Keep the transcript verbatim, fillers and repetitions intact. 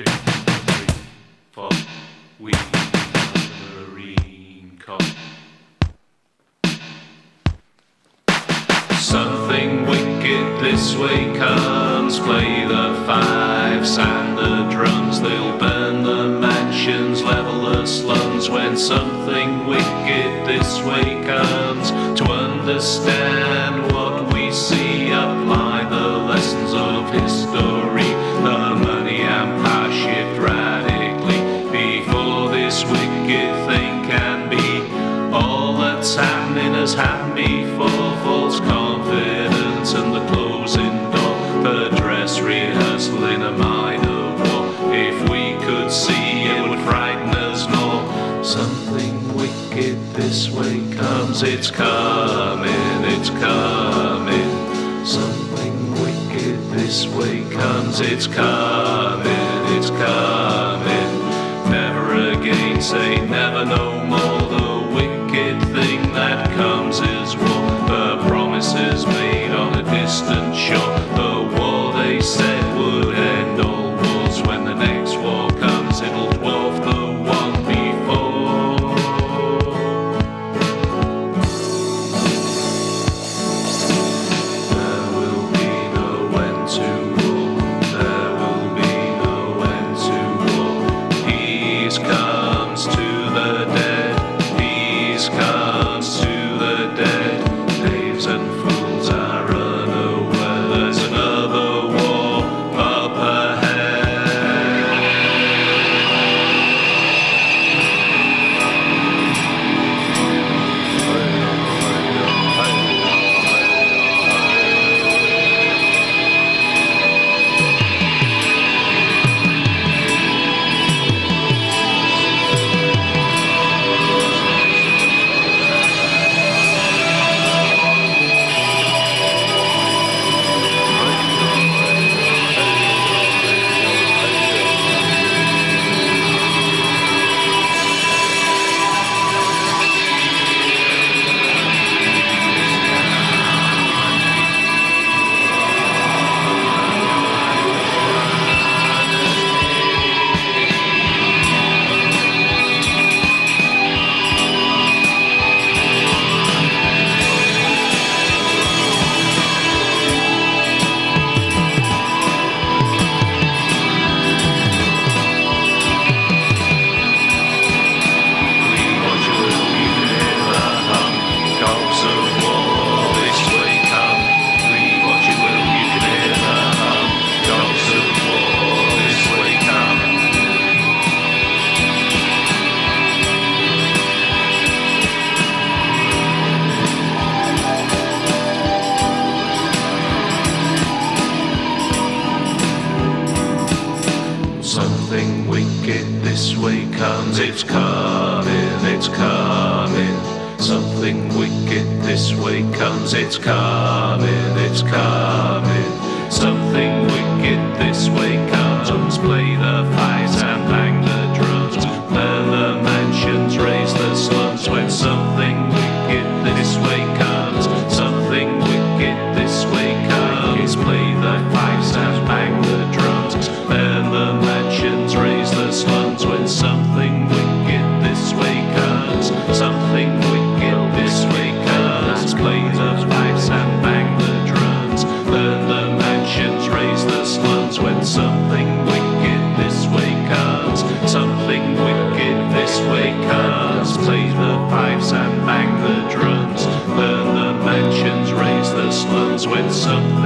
six, three, four, we are the Marine Corps. Something wicked this way comes, play the fives and the drums, they'll burn the mansions, level the slums. When something wicked this way comes, to understand what we see, apply the lessons of history. The money and power shift radically before this wicked thing can be. All that's happening has happened before. False confidence and the closing door, the dress rehearsal in a minor war. If we could see, it would frighten us more. Something wicked this way comes. It's coming, it's coming. Something wicked this way comes. It's coming, it's coming. Never again, say never no more. The wicked thing that comes is war. The promises made on a distant shore. The war they said would end all wars. When the next war comes, it'll dwarf the one before. There will be no end to war. There will be no end to war. Peace comes to the dead. Peace comes to the dead. Something wicked this way comes, it's coming, it's coming. Something wicked this way comes, it's coming, it's coming. Something wicked this way comes, play the fives and bang the drums. Burn the mansions, raise the slums. When something wicked this way comes, something wicked this way comes, play the fives and bang the drums. Burn the mansions, raise the slums. When something wicked this way comes, something wicked this way comes, play the pipes and bang the drums, burn the mansions, raise the slums. When something wicked this way comes, something wicked this way comes, play the pipes and bang the drums, burn the mansions, raise the slums. When something